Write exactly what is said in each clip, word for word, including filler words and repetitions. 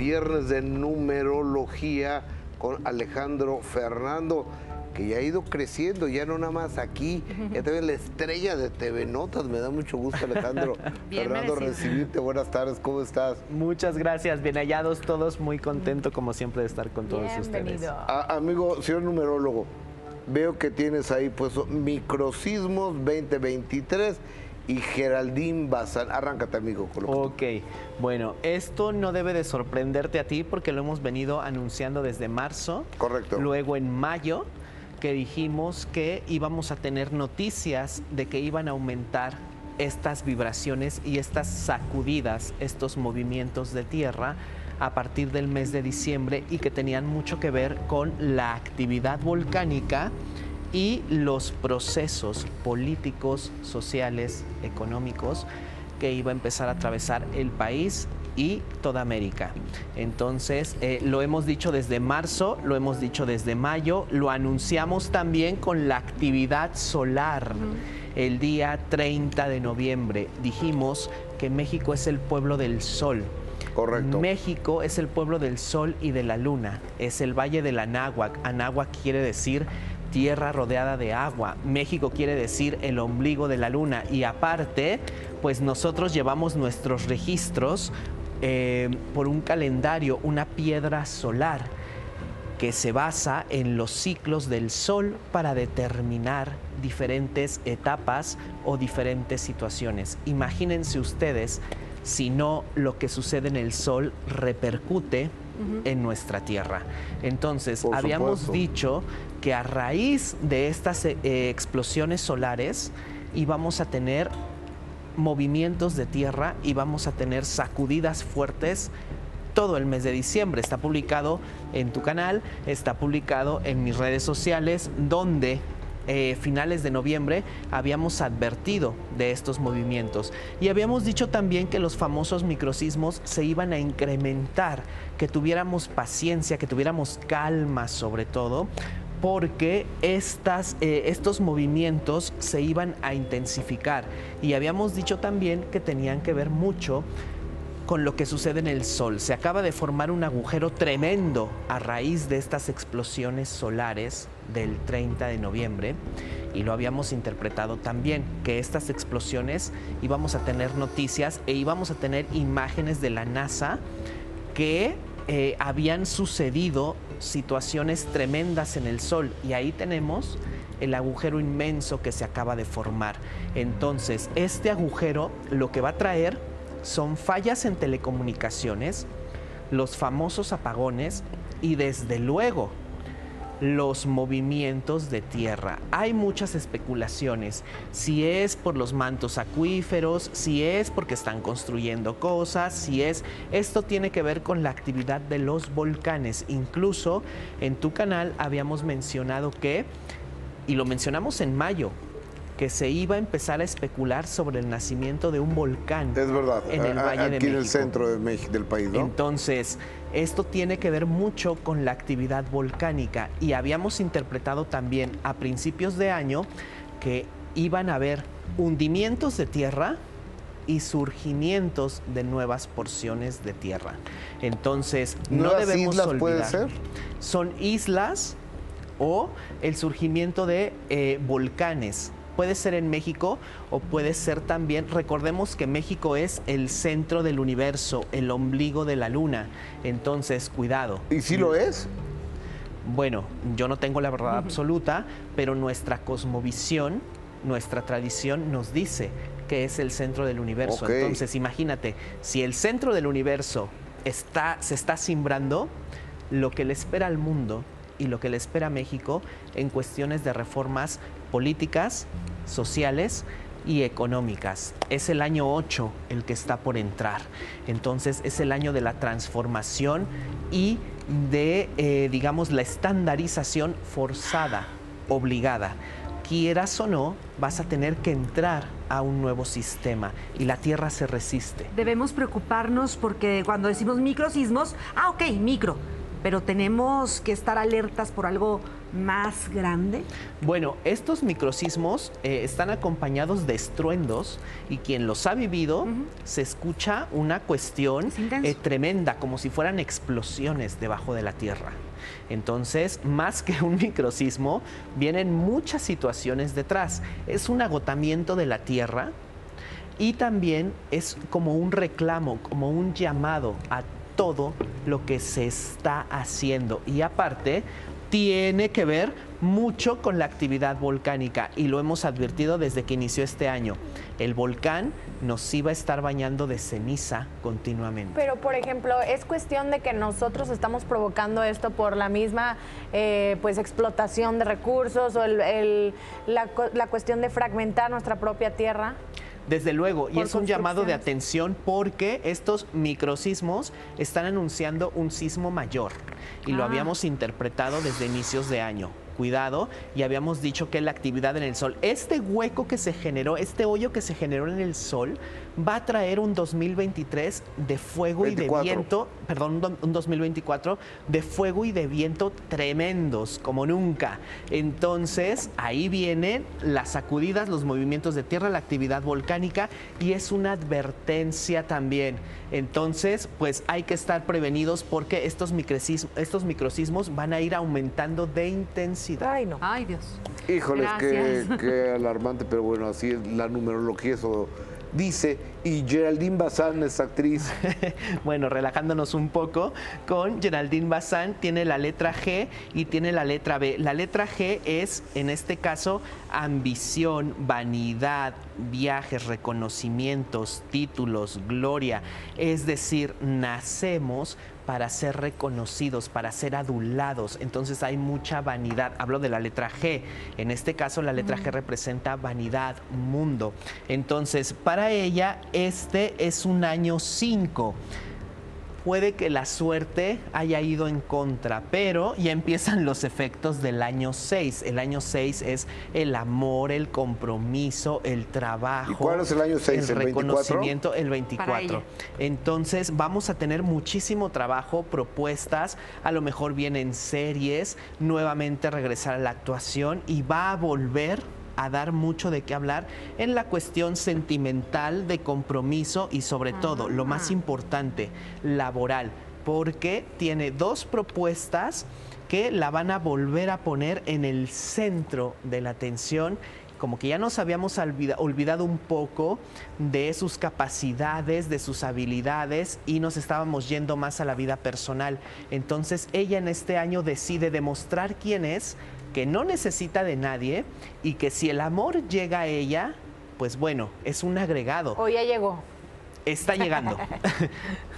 Viernes de Numerología con Alejandro Fernando, que ya ha ido creciendo, ya no nada más aquí, ya también la estrella de T V Notas. Me da mucho gusto, Alejandro Fernando, recibirte. Buenas tardes, ¿cómo estás? Muchas gracias, bien hallados todos, muy contento como siempre de estar con todos Bienvenido. ustedes. A, amigo, señor numerólogo, veo que tienes ahí puesto Microsismos veinte veintitrés y Geraldine Bazán. Arráncate, amigo. Ok, bueno, esto no debe de sorprenderte a ti porque lo hemos venido anunciando desde marzo. Correcto. Luego en mayo, que dijimos que íbamos a tener noticias de que iban a aumentar estas vibraciones y estas sacudidas, estos movimientos de tierra a partir del mes de diciembre, y que tenían mucho que ver con la actividad volcánica y los procesos políticos, sociales, económicos que iba a empezar a atravesar el país y toda América. Entonces, eh, lo hemos dicho desde marzo, lo hemos dicho desde mayo, lo anunciamos también con la actividad solar. Mm. El día treinta de noviembre dijimos que México es el pueblo del sol. Correcto. México es el pueblo del sol y de la luna, es el Valle del Anáhuac. Anáhuac quiere decir tierra rodeada de agua. México quiere decir el ombligo de la luna, y aparte, pues nosotros llevamos nuestros registros eh, por un calendario, una piedra solar que se basa en los ciclos del sol para determinar diferentes etapas o diferentes situaciones. Imagínense ustedes si no lo que sucede en el sol repercute en nuestra tierra. Entonces, Por habíamos supuesto. dicho que a raíz de estas eh, explosiones solares íbamos a tener movimientos de tierra y vamos a tener sacudidas fuertes todo el mes de diciembre. Está publicado en tu canal, está publicado en mis redes sociales, donde eh, finales de noviembre habíamos advertido de estos movimientos, y habíamos dicho también que los famosos microsismos se iban a incrementar, que tuviéramos paciencia, que tuviéramos calma sobre todo, porque estas, eh, estos movimientos se iban a intensificar, y habíamos dicho también que tenían que ver mucho con lo que sucede en el sol. Se acaba de formar un agujero tremendo a raíz de estas explosiones solares del treinta de noviembre, y lo habíamos interpretado también, que estas explosiones íbamos a tener noticias e íbamos a tener imágenes de la NASA que eh, habían sucedido situaciones tremendas en el sol, y ahí tenemos el agujero inmenso que se acaba de formar. Entonces, este agujero lo que va a traer son fallas en telecomunicaciones, los famosos apagones y, desde luego, los movimientos de tierra. Hay muchas especulaciones, si es por los mantos acuíferos, si es porque están construyendo cosas, si es... Esto tiene que ver con la actividad de los volcanes. Incluso en tu canal habíamos mencionado que, y lo mencionamos en mayo, que se iba a empezar a especular sobre el nacimiento de un volcán. Es verdad, en el Valle de Mexico, aquí en el centro de México, del país, ¿no? Entonces, esto tiene que ver mucho con la actividad volcánica, y habíamos interpretado también a principios de año que iban a haber hundimientos de tierra y surgimientos de nuevas porciones de tierra. Entonces, no debemos olvidar. ¿Nuevas islas puede ser? Son islas o el surgimiento de eh, volcanes. Puede ser en México o puede ser también, recordemos que México es el centro del universo, el ombligo de la luna. Entonces, cuidado. ¿Y si lo es? Bueno, yo no tengo la verdad absoluta, pero nuestra cosmovisión, nuestra tradición nos dice que es el centro del universo. Okay. Entonces, imagínate, si el centro del universo está, se está cimbrando, lo que le espera al mundo y lo que le espera a México en cuestiones de reformas políticas, sociales y económicas. Es el año ocho el que está por entrar. Entonces, es el año de la transformación y de, eh, digamos, la estandarización forzada, obligada. Quieras o no, vas a tener que entrar a un nuevo sistema, y la Tierra se resiste. Debemos preocuparnos porque cuando decimos microsismos, ah, ok, micro, pero tenemos que estar alertas por algo más grande? Bueno, estos microsismos eh, están acompañados de estruendos y quien los ha vivido, uh-huh, se escucha una cuestión es eh, tremenda, como si fueran explosiones debajo de la Tierra. Entonces, más que un microsismo, vienen muchas situaciones detrás. Es un agotamiento de la Tierra y también es como un reclamo, como un llamado a todo lo que se está haciendo. Y aparte, tiene que ver mucho con la actividad volcánica y lo hemos advertido desde que inició este año. El volcán nos iba a estar bañando de ceniza continuamente. Pero, por ejemplo, ¿es cuestión de que nosotros estamos provocando esto por la misma eh, pues, explotación de recursos o el, el, la, la cuestión de fragmentar nuestra propia tierra? Desde luego, y es un llamado de atención porque estos microsismos están anunciando un sismo mayor y ah. lo habíamos interpretado desde inicios de año. Cuidado, y habíamos dicho que la actividad en el Sol, este hueco que se generó, este hoyo que se generó en el Sol, va a traer un dos mil veintitrés de fuego veinticuatro. Y de viento, perdón, un dos mil veinticuatro de fuego y de viento tremendos, como nunca. Entonces, ahí vienen las sacudidas, los movimientos de tierra, la actividad volcánica, y es una advertencia también. Entonces, pues hay que estar prevenidos porque estos microsismos, estos microsismos van a ir aumentando de intensidad. Ay, no. Ay, Dios. Híjole, qué, qué alarmante, pero bueno, así es la numerología, eso dice. Y Geraldine Bazán es actriz. Bueno, relajándonos un poco, con Geraldine Bazán tiene la letra G y tiene la letra B. La letra G es, en este caso, ambición, vanidad, viajes, reconocimientos, títulos, gloria. Es decir, nacemos para ser reconocidos, para ser adulados. Entonces hay mucha vanidad. Hablo de la letra G. En este caso, la letra G representa vanidad, mundo. Entonces, para ella, este es un año cinco. Puede que la suerte haya ido en contra, pero ya empiezan los efectos del año seis. El año seis es el amor, el compromiso, el trabajo. ¿Y cuál es el año seis? El, ¿el reconocimiento, veinticuatro? El veinticuatro. Entonces vamos a tener muchísimo trabajo, propuestas, a lo mejor vienen series, nuevamente regresar a la actuación y va a volver a dar mucho de qué hablar en la cuestión sentimental, de compromiso y sobre todo, lo más importante, laboral, porque tiene dos propuestas que la van a volver a poner en el centro de la atención. Como que ya nos habíamos olvidado un poco de sus capacidades, de sus habilidades y nos estábamos yendo más a la vida personal. Entonces ella en este año decide demostrar quién es, que no necesita de nadie y que si el amor llega a ella, pues bueno, es un agregado. O ya llegó. Está llegando,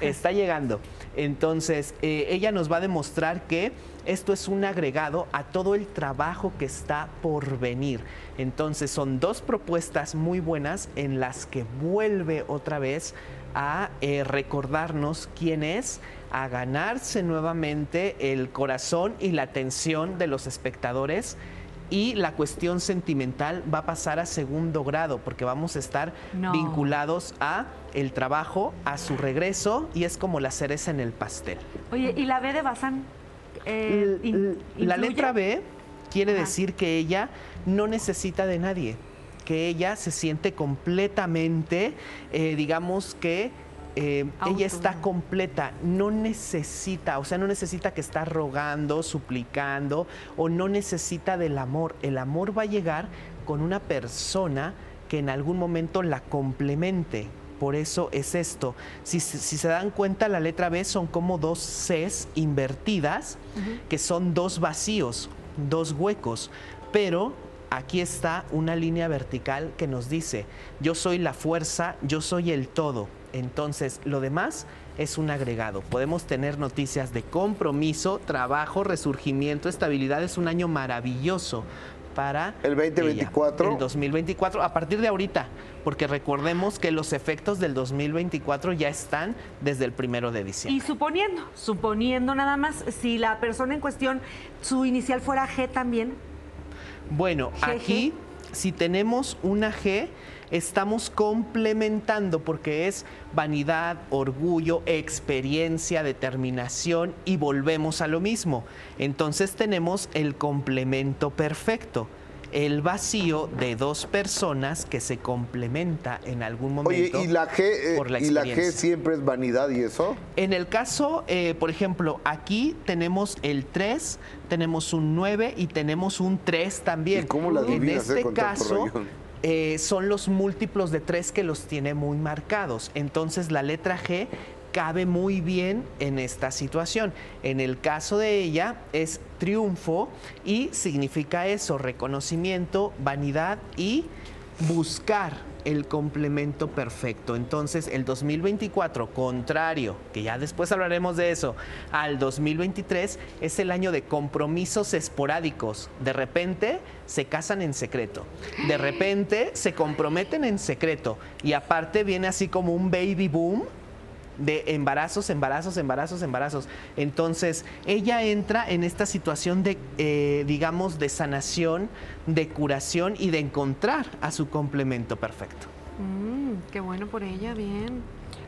está llegando. Entonces, eh, ella nos va a demostrar que esto es un agregado a todo el trabajo que está por venir. Entonces, son dos propuestas muy buenas en las que vuelve otra vez a eh, recordarnos quién es, a ganarse nuevamente el corazón y la atención de los espectadores. Y la cuestión sentimental va a pasar a segundo grado porque vamos a estar no. vinculados a el trabajo, a su regreso y es como la cereza en el pastel. Oye, ¿y la B de Bazán? Eh, in, la letra B quiere Ajá. decir que ella no necesita de nadie, que ella se siente completamente, eh, digamos que Eh, ella está completa, no necesita, o sea, no necesita que está rogando, suplicando o no necesita del amor. El amor va a llegar con una persona que en algún momento la complemente. Por eso es esto. Si, si se dan cuenta, la letra B son como dos Cs invertidas, uh-huh, que son dos vacíos, dos huecos, pero aquí está una línea vertical que nos dice, yo soy la fuerza, yo soy el todo. Entonces, lo demás es un agregado. Podemos tener noticias de compromiso, trabajo, resurgimiento, estabilidad. Es un año maravilloso para el veinte veinticuatro. Ella. El dos mil veinticuatro, a partir de ahorita, porque recordemos que los efectos del dos mil veinticuatro ya están desde el primero de diciembre. Y suponiendo, suponiendo nada más, si la persona en cuestión, su inicial fuera G también. Bueno, G -G. Aquí, si tenemos una G, estamos complementando, porque es vanidad, orgullo, experiencia, determinación, y volvemos a lo mismo. Entonces tenemos el complemento perfecto, el vacío de dos personas que se complementa en algún momento. Oye, ¿y la G, eh, por la experiencia? ¿Y la G siempre es vanidad y eso? En el caso, eh, por ejemplo, aquí tenemos el tres, tenemos un nueve y tenemos un tres también. ¿Y cómo la adivinas? En este caso, eh, son los múltiplos de tres que los tiene muy marcados. Entonces, la letra G cabe muy bien en esta situación. En el caso de ella es triunfo y significa eso, reconocimiento, vanidad y buscar el complemento perfecto. Entonces, el dos mil veinticuatro, contrario, que ya después hablaremos de eso, al dos mil veintitrés, es el año de compromisos esporádicos. De repente se casan en secreto, de repente se comprometen en secreto, y aparte viene así como un baby boom de embarazos, embarazos, embarazos, embarazos. Entonces, ella entra en esta situación de, eh, digamos, de sanación, de curación y de encontrar a su complemento perfecto. Mm, qué bueno por ella, bien.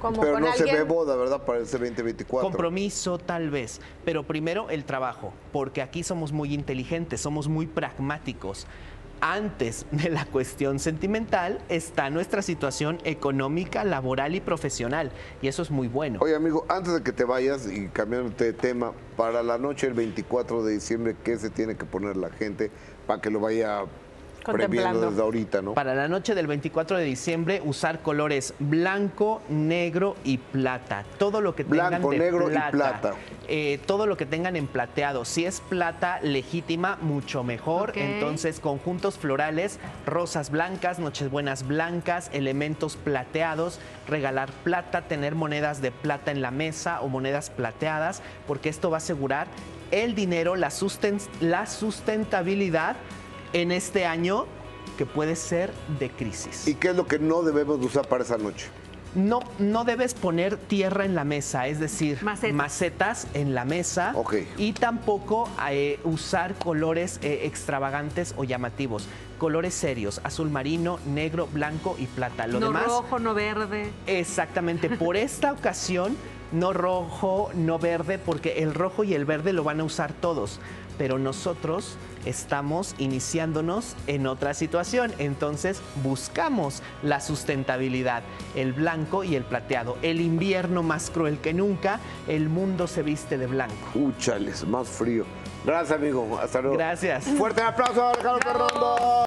Como pero con no alguien... se ve boda, ¿verdad? Para ese veinte veinticuatro. Compromiso, tal vez. Pero primero el trabajo, porque aquí somos muy inteligentes, somos muy pragmáticos. Antes de la cuestión sentimental está nuestra situación económica, laboral y profesional. Y eso es muy bueno. Oye, amigo, antes de que te vayas y cambiándote de tema, para la noche del veinticuatro de diciembre, ¿qué se tiene que poner la gente para que lo vaya previendo desde ahorita, no? Para la noche del veinticuatro de diciembre, usar colores blanco, negro y plata. Todo lo que tengan blanco, de negro plata, y plata. Eh, todo lo que tengan en plateado. Si es plata legítima, mucho mejor. Okay. Entonces, conjuntos florales, rosas blancas, nochebuenas blancas, elementos plateados, regalar plata, tener monedas de plata en la mesa o monedas plateadas, porque esto va a asegurar el dinero, la, susten la sustentabilidad en este año que puede ser de crisis. ¿Y qué es lo que no debemos usar para esa noche? No, no debes poner tierra en la mesa, es decir, macetas, macetas en la mesa, okay. Y tampoco eh, usar colores eh, extravagantes o llamativos. Colores serios, azul marino, negro, blanco y plata. Lo no demás, rojo, no verde. Exactamente, por esta ocasión no rojo, no verde, porque el rojo y el verde lo van a usar todos, pero nosotros estamos iniciándonos en otra situación, entonces buscamos la sustentabilidad, el blanco y el plateado. El invierno más cruel que nunca, el mundo se viste de blanco. ¡Úchales, más frío! Gracias, amigo. Hasta luego. Gracias. Fuerte aplauso a Alejandro Fernando.